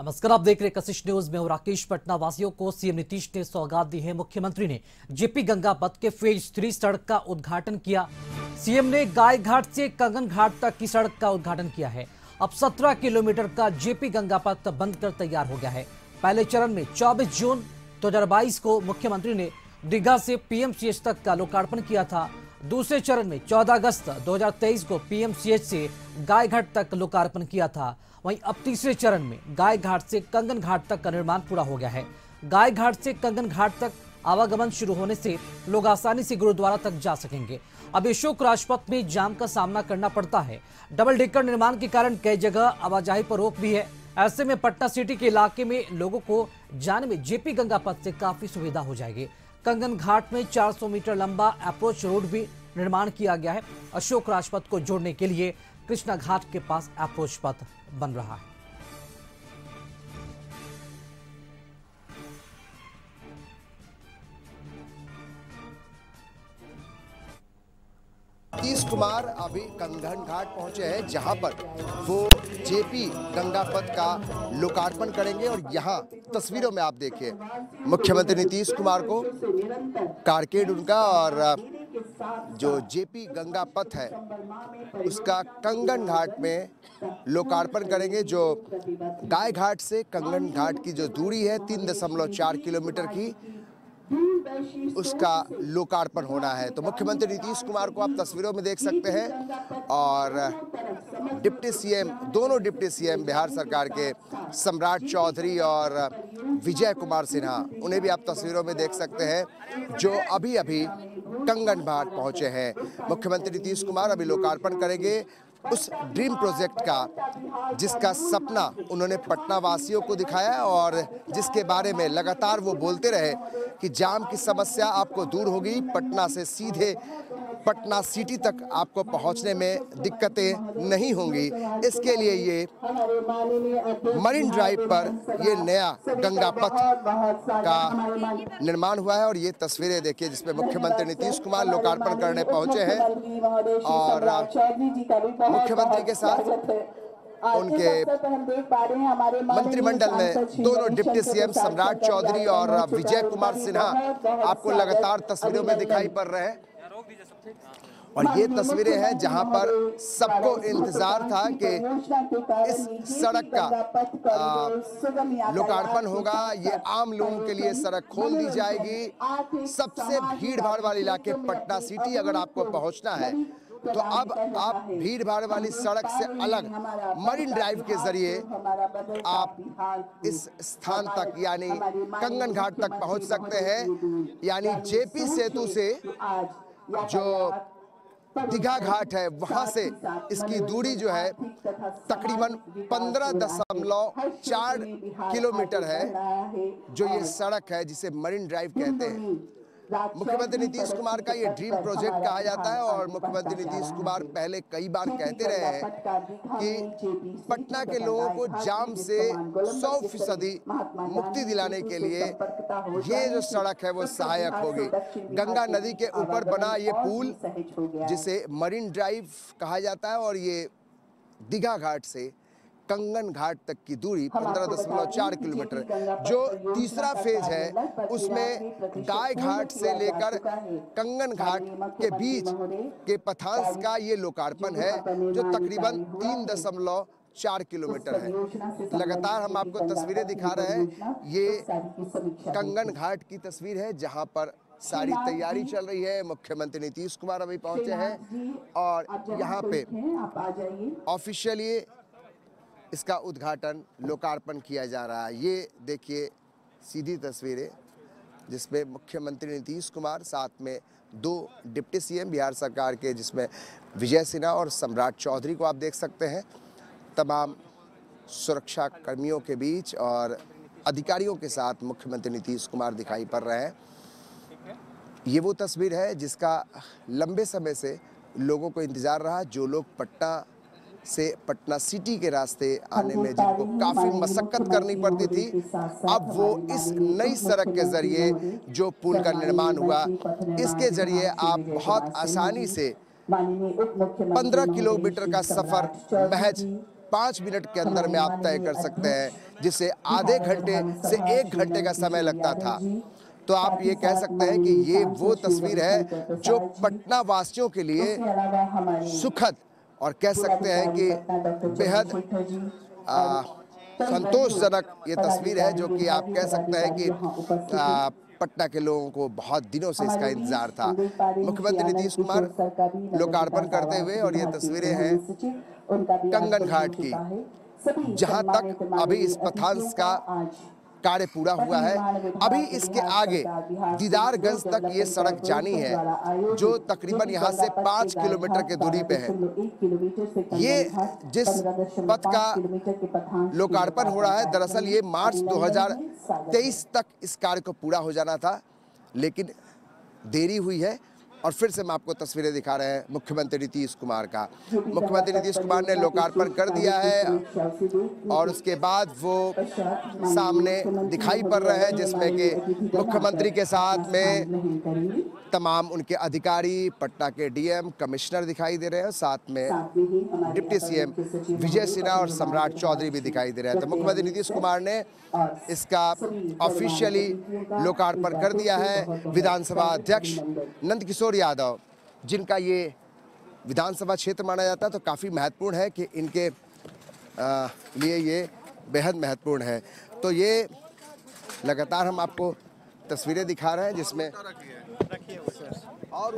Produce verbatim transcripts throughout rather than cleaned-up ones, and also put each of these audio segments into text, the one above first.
नमस्कार, आप देख रहे हैं कशिश न्यूज में। राकेश पटना वासियों को सीएम नीतीश ने सौगात दी है। मुख्यमंत्री ने जेपी गंगा पथ के फेज थ्री सड़क का उद्घाटन किया। सीएम ने गाय घाट से कंगन घाट तक की सड़क का उद्घाटन किया है। अब सत्रह किलोमीटर का जेपी गंगा पथ बंद कर तैयार हो गया है। पहले चरण में चौबीस जून दो हजार बाईस को मुख्यमंत्री ने दीघा से पीएमसीएच तक का लोकार्पण किया था। दूसरे चरण में चौदह अगस्त दो हजार तेईस को पीएमसीएच से गाय घाट तक लोकार्पण किया था। वहीं अब तीसरे चरण में गाय घाट से कंगन घाट तक का निर्माण पूरा हो गया है। गाय घाट से कंगन घाट तक आवागमन शुरू होने से लोग आसानी से गुरुद्वारा तक जा सकेंगे। अब अशोक राजपथ में जाम का सामना करना पड़ता है। डबल डेकर निर्माण के कारण कई जगह आवाजाही पर रोक भी है। ऐसे में पटना सिटी के इलाके में लोगों को जाने में जेपी गंगा पथ से काफी सुविधा हो जाएगी। कंगन घाट में चार सौ मीटर लंबा अप्रोच रोड भी निर्माण किया गया है। अशोक राजपथ को जोड़ने के लिए कृष्णा घाट के पास अप्रोच पथ बन रहा है। नीतीश कुमार अभी कंगन घाट पहुंचे हैं, जहां पर वो जेपी गंगा पथ का लोकार्पण करेंगे। और यहां तस्वीरों में आप देखिए मुख्यमंत्री नीतीश कुमार को कारकेड उनका और जो जेपी गंगा पथ है उसका कंगन घाट में लोकार्पण करेंगे। जो गाय घाट से कंगन घाट की जो दूरी है तीन दशमलव चार किलोमीटर की, उसका लोकार्पण होना है। तो मुख्यमंत्री नीतीश कुमार को आप तस्वीरों में देख सकते हैं और डिप्टी सीएम, दोनों डिप्टी सीएम बिहार सरकार के सम्राट चौधरी और विजय कुमार सिन्हा, उन्हें भी आप तस्वीरों में देख सकते हैं जो अभी अभी कंगन घाट पहुंचे हैं। मुख्यमंत्री नीतीश कुमार अभी लोकार्पण करेंगे उस ड्रीम प्रोजेक्ट का, जिसका सपना उन्होंने पटना वासियों को दिखाया और जिसके बारे में लगातार वो बोलते रहे कि जाम की समस्या आपको दूर होगी, पटना से सीधे पटना सिटी तक आपको पहुंचने में दिक्कतें नहीं होंगी। इसके लिए ये मरीन ड्राइव पर ये नया गंगा पथ का निर्माण हुआ है। और ये तस्वीरें देखिए जिसमें मुख्यमंत्री नीतीश कुमार लोकार्पण करने पहुंचे हैं और मुख्यमंत्री के साथ उनके मंत्रिमंडल में दोनों डिप्टी सीएम सम्राट चौधरी और विजय कुमार सिन्हा आपको लगातार तस्वीरों में दिखाई पड़ रहे हैं। और ये तस्वीरें हैं जहां पर सबको इंतजार था कि इस सड़क का लोकार्पण होगा, ये आम लोगों के लिए सड़क खोल दी जाएगी। सबसे भीड़ भाड़ वाले इलाके पटना सिटी अगर आपको पहुंचना है तो अब आप भीड़ भाड़ वाली सड़क से अलग मरीन ड्राइव के जरिए आप इस स्थान तक यानी कंगन घाट तक पहुंच सकते हैं। यानी जेपी सेतु से जो दीघा घाट है वहां से इसकी दूरी जो है तकरीबन पंद्रह दशमलव चार किलोमीटर है जो ये सड़क है जिसे मरीन ड्राइव कहते हैं। मुख्यमंत्री नीतीश कुमार का ये ड्रीम प्रोजेक्ट कहा जाता है और मुख्यमंत्री नीतीश कुमार पहले कई बार कहते रहे हैं कि पटना के लोगों को जाम से सौ फीसदी मुक्ति दिलाने के लिए ये जो सड़क है वो सहायक होगी। गंगा नदी के ऊपर बना ये पुल जिसे मरीन ड्राइव कहा जाता है और ये दीघा घाट से कंगन घाट तक की दूरी पंद्रह दशमलव चार किलोमीटर। जो तीसरा फेज है उसमें गाय घाट से लेकर कंगन घाट के बीच के पथांश का ये लोकार्पण है जो तकरीबन तीन दशमलव चार किलोमीटर है। लगातार हम आपको तस्वीरें दिखा रहे हैं। ये कंगन घाट की तस्वीर है जहां पर सारी तैयारी चल रही है। मुख्यमंत्री नीतीश कुमार अभी पहुंचे हैं और यहाँ पे ऑफिशियली इसका उद्घाटन लोकार्पण किया जा रहा है। ये देखिए सीधी तस्वीरें जिसमें मुख्यमंत्री नीतीश कुमार साथ में दो डिप्टी सीएम बिहार सरकार के जिसमें विजय सिन्हा और सम्राट चौधरी को आप देख सकते हैं, तमाम सुरक्षा कर्मियों के बीच और अधिकारियों के साथ मुख्यमंत्री नीतीश कुमार दिखाई पड़ रहे हैं। ये वो तस्वीर है जिसका लंबे समय से लोगों को इंतज़ार रहा। जो लोग पटना से पटना सिटी के रास्ते आने में जिनको काफ़ी मशक्कत करनी पड़ती थी, अब वो इस नई सड़क के जरिए जो पुल का निर्माण हुआ इसके जरिए आप बहुत आसानी से पंद्रह किलोमीटर का सफ़र महज पाँच मिनट के अंदर में आप तय कर सकते हैं, जिससे आधे घंटे से एक घंटे का समय लगता था। तो आप ये कह सकते हैं कि ये वो तस्वीर है जो पटना वासियों के लिए सुखद और कह सकते हैं कि बेहद संतोषजनक ये तस्वीर है, जो कि आप कह सकते हैं कि आ, पटना के लोगों को बहुत दिनों से इसका इंतजार था। मुख्यमंत्री नीतीश कुमार लोकार्पण करते हुए, और ये तस्वीरें हैं कंगन घाट की, जहां तक अभी इस पथांश का कार्य पूरा हुआ है। अभी इसके आगे दीदारगंज तक ये सड़क जानी है, जो तकरीबन यहाँ से पाँच किलोमीटर के दूरी पे है। ये जिस पथ का लोकार्पण हो रहा है, दरअसल ये मार्च दो हज़ार तेईस तक इस कार्य को पूरा हो जाना था, लेकिन देरी हुई है। और फिर से हम आपको तस्वीरें दिखा रहे हैं मुख्यमंत्री नीतीश कुमार का। मुख्यमंत्री नीतीश कुमार ने लोकार्पण कर दिया है और उसके बाद वो सामने दिखाई पड़ रहे हैं, जिसमें कि मुख्यमंत्री के साथ में तमाम उनके अधिकारी, पटना के डीएम, कमिश्नर दिखाई दे रहे हैं, साथ में डिप्टी सीएम विजय सिन्हा और सम्राट चौधरी भी दिखाई दे रहे हैं। तो मुख्यमंत्री नीतीश कुमार ने इसका ऑफिशियली लोकार्पण कर दिया है। विधानसभा अध्यक्ष नंदकिशोर यादव, जिनका ये विधानसभा क्षेत्र माना जाता है, तो काफ़ी महत्वपूर्ण है कि इनके आ, लिए ये बेहद महत्वपूर्ण है। तो ये लगातार हम आपको तस्वीरें दिखा रहे हैं, जिसमें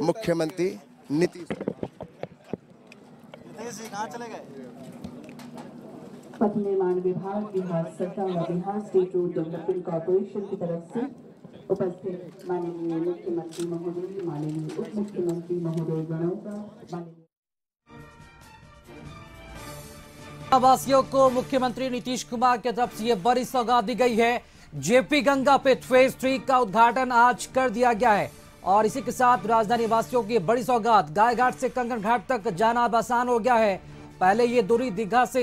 मुख्यमंत्री नीतीश पतले मान विभाग, बिहार सरकार और Bihar state road development corporation की तरफ से उपस्थित माननीय मुख्यमंत्री महोदय, माननीय उप मुख्यमंत्री महोदय गणों का आवासियों को मुख्यमंत्री नीतीश कुमार की तरफ से ये बड़ी सौगात दी गई है। जेपी गंगा पथ फेज थ्री का उद्घाटन आज कर दिया गया है और इसी के साथ राजधानी वासियों की बड़ी सौगात। गायघाट से कंगन घाट तक जाना अब आसान हो गया है। पहले ये दूरी दीघा से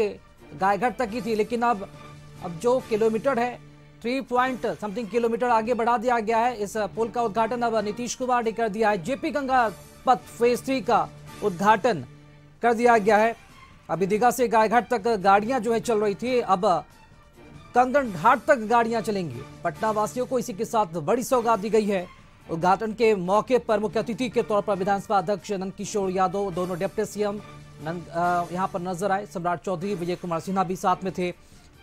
गायघाट तक ही थी, लेकिन अब अब जो किलोमीटर है थ्री पॉइंट समथिंग किलोमीटर आगे बढ़ा दिया गया है। इस पुल का उद्घाटन अब नीतीश कुमार ने कर दिया है। जेपी गंगा पथ फेज थ्री का उद्घाटन कर दिया गया है। अभी दीघा से गायघाट तक गाड़ियां जो है चल रही थी, अब कंगन घाट तक गाड़ियां चलेंगी। पटना वासियों को इसी के साथ बड़ी सौगात दी गई है। उद्घाटन के मौके पर मुख्य अतिथि के तौर पर विधानसभा अध्यक्ष नंदकिशोर यादव, दोनों डिप्टी सीएम यहाँ पर नजर आए, सम्राट चौधरी, विजय कुमार सिन्हा भी साथ में थे।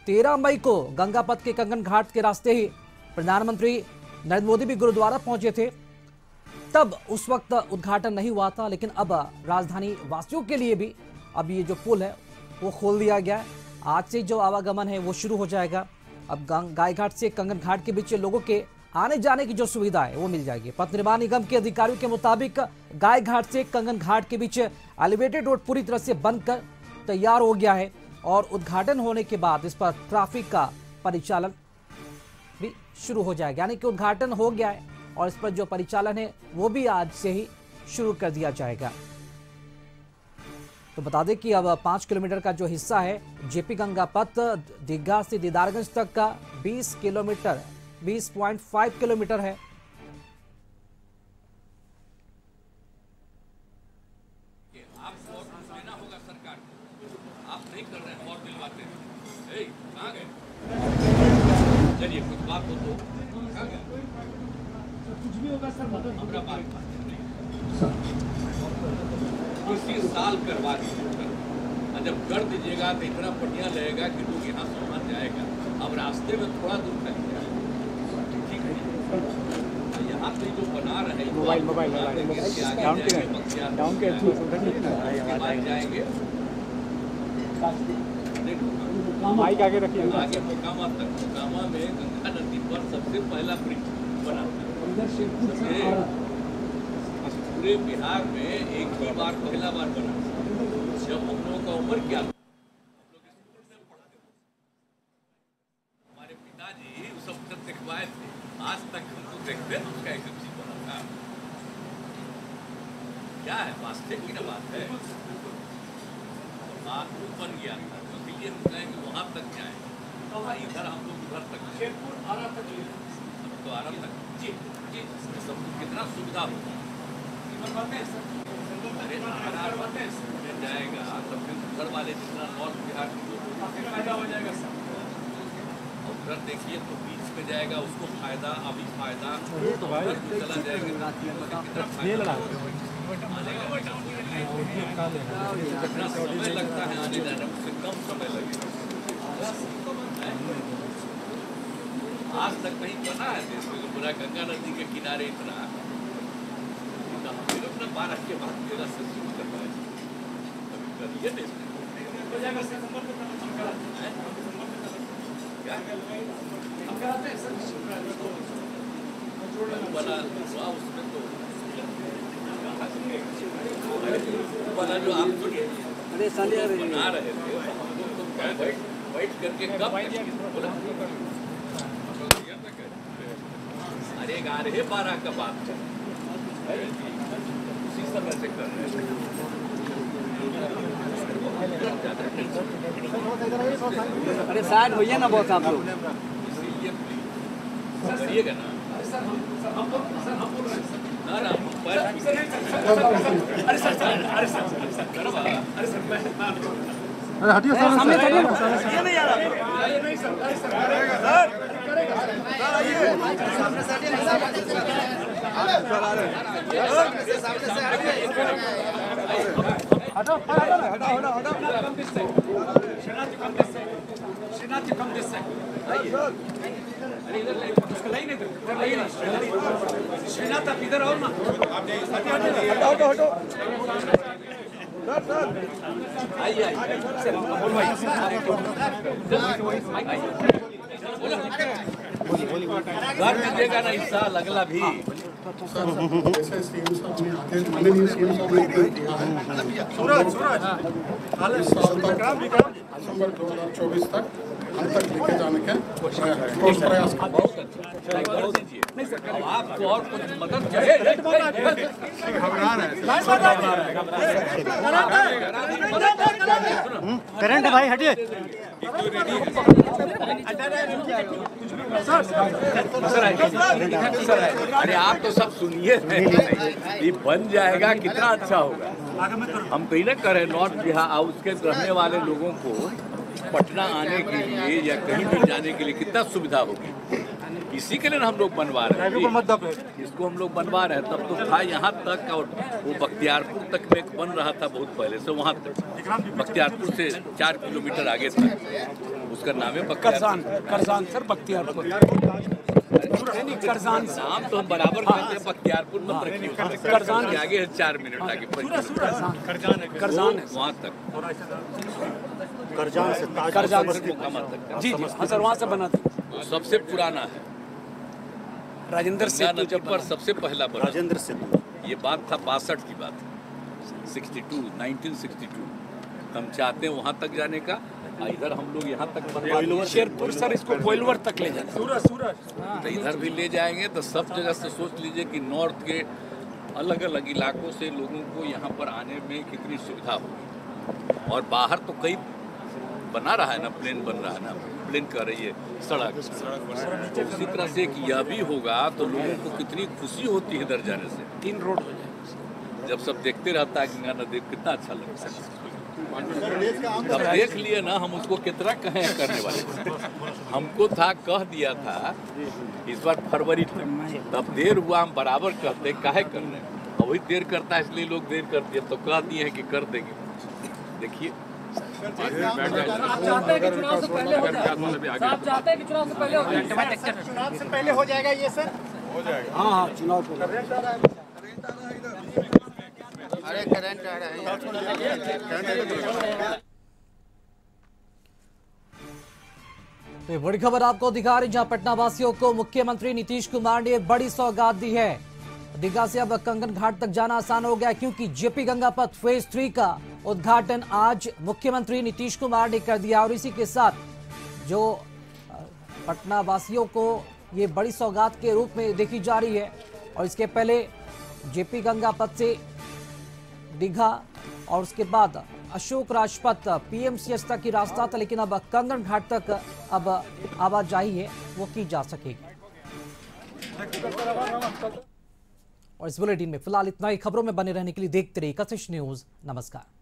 तेरह मई को गंगा पथ के कंगन घाट के रास्ते ही प्रधानमंत्री नरेंद्र मोदी भी गुरुद्वारा पहुंचे थे, तब उस वक्त उद्घाटन नहीं हुआ था, लेकिन अब राजधानी वासियों के लिए भी अब ये जो पुल है वो खोल दिया गया है। आज से जो आवागमन है वो शुरू हो जाएगा। अब गायघाट से कंगन घाट के बीच लोगों के आने जाने की जो सुविधा है वो मिल जाएगी। पथ निर्माण निगम के अधिकारियों के मुताबिक गायघाट से कंगन घाट के बीच एलिवेटेड रोड पूरी तरह से बनकर तैयार हो गया है और उद्घाटन होने के बाद इस पर ट्रैफिक का परिचालन भी शुरू हो जाएगा, यानी कि उद्घाटन हो गया है और इस पर जो परिचालन है वो भी आज से ही शुरू कर दिया जाएगा। तो बता दें कि अब पाँच किलोमीटर का जो हिस्सा है जेपी गंगा पथ दीघा से दीदारगंज तक का बीस किलोमीटर बीस पॉइंट पाँच किलोमीटर है। आप देना होगा सरकार को, आप नहीं कर रहे हैं और दिलवाते हैं। ए कहां गए? चलिए कुछ बात हो तो कहां गए? कुछ भी होगा सर, मदद हमरा बात किसी साल करवा दीजिए। जब कर दीजिएगा तो इतना बढ़िया लगेगा कि लोग यहाँ सामान जाएगा। अब रास्ते में थोड़ा दूर नहीं जाएगा, यहाँ पे जो बना रहे मोबाइल मोबाइल डाउन के थ्रू जाएंगे। माइक आगे रखिए, आगे मोकामा तक, मोकामा में गंगा नदी पर सबसे पहला ब्रिज बना पूरे बिहार में, एक ही बार पहला बार बना। जब हम लोगों का उम्र क्या, हमारे पिताजी सब तक दिखवाए थे, आज तक हमको देखते हैं उसका एक चीज बना क्या है, वास्तविक की बात है। बात वो बन गया था, इसीलिए हम कहेंगे वहाँ तक जाए, तो वहाँ इधर हम लोग उधर तक, शेरपुर आरा तक, तो आरा तक जी जी सबको कितना सुविधा होगा। अरे आरा जाएगा तब फिर उत्तर वाले जितना नॉर्थ बिहार फायदा हो जाएगा और उधर देखिए तो बीच में जाएगा उसको फायदा अभी फायदा चला जाएगा कितना समय लगता है आने जाने उससे कम समय लगेगा। आज तक कहीं बना है देश में पूरा गंगा नदी के किनारे इतना बारह के बाद तेरह से शुरू कर पाए कभी कर बना हुआ उसमें तो बना जो आप बना रहे थे हम लोग तो बैठ बैठ करके कब बोला अरे ग्यारह बारह का बात उसी समय से कर रहे हैं। अरे साइड होइए ना बहुत आप लोग इसीलिए प्लीज करिएगा ना ना ना पर अरे सर अरे सर करो अरे सर अरे हटिए सर ये नहीं यार ये नहीं सर करेगा सर करेगा ना हिस्सा लगला भी ऐसे सीएम साहब ने आते हैं माननीय सीएम साहब ने दिया है सूरज सूरज हाल इस साल तक दिसंबर दो हज़ार चौबीस तक हम तक लेके जाने का प्रयास नहीं सर आपको और कुछ मदद चाहिए घबरा रहा है करंट है भाई हटिए सर सर अरे आप तो सब सुनिए ये बन जाएगा कितना अच्छा होगा। हम तो ही ना करें नॉर्थ बिहार उसके रहने वाले लोगों को पटना आने के लिए या कहीं भी जाने के लिए कितना सुविधा होगी इसी के लिए हम लोग बनवा रहे हैं। इसको हम लोग बनवा रहे हैं तब तो था यहाँ तक और वो बख्तियारपुर तक में बन रहा था बहुत पहले से वहाँ तक बख्तियारपुर से चार किलोमीटर आगे था उसका नाम है बख्तियारपुर करजान नाम तो हम बराबर करते हैं बख्तियारपुर में करजान के आगे है चार मिनट आगे करजान है वहाँ तक करजान से करजान से जी हाँ सर वहाँ से बना था सबसे पुराना है राजेंद्र सेतु जब पर सबसे पहला बना राजेंद्र सेतु ये बात था बासठ की बात बासठ नाइनटीन सिक्सटी टू हम चाहते हैं वहाँ तक जाने का इधर हम लोग यहाँ तक बनवा शेरपुर सर इसको कोइलवर तक ले जाएंगे सूरज सूरज तो इधर भी ले जाएंगे तो सब जगह से सोच लीजिए कि नॉर्थ के अलग अलग इलाकों से लोगों को यहाँ पर आने में कितनी सुविधा होगी। और बाहर तो कई बना रहा है ना प्लेन बन रहा है ना प्लेन कर रही है सड़क तो उसी तरह से एक यह भी होगा तो लोगों को कितनी खुशी होती है इधर जाने से तीन रोड हो जाएगा जब सब देखते रहता है गंगा नदी कितना अच्छा लगता है। तब देख लिए ना हम उसको कितना कहें करने वाले हमको था कह दिया था इस बार फरवरी तक तब देर हुआ हम बराबर कहते काहे कर रहे हैं और वही देर करता है इसलिए लोग देर करते हैं तो कह दिए हैं कि कर देंगे। देखिए आप चाहते हैं कि चुनाव से पहले हो जाएगा आप चाहते हैं कि चुनाव से पहले हो जाएगा चुनाव से पहले हो जाएगा ये सर हो जाएगा हाँ हाँ चुनाव अरे करंट आ रहा है। तो बड़ी खबर आपको दिखा रही जहां पटना वासियों को मुख्यमंत्री नीतीश कुमार ने बड़ी सौगात दी है। दीघा से अब कंगन घाट तक जाना आसान हो गया क्योंकि जेपी गंगा पथ फेज थ्री का उद्घाटन आज मुख्यमंत्री नीतीश कुमार ने कर दिया और इसी के साथ जो पटना वासियों को ये बड़ी सौगात के रूप में देखी जा रही है। और इसके पहले जेपी गंगा पथ से दीघा और उसके बाद अशोक राजपथ पीएमसीएच तक ही रास्ता था लेकिन अब कंगन घाट तक अब आवाजाही है वो की जा सकेगी। और इस बुलेटिन में फिलहाल इतना ही। खबरों में बने रहने के लिए देखते रहिए कशिश न्यूज। नमस्कार।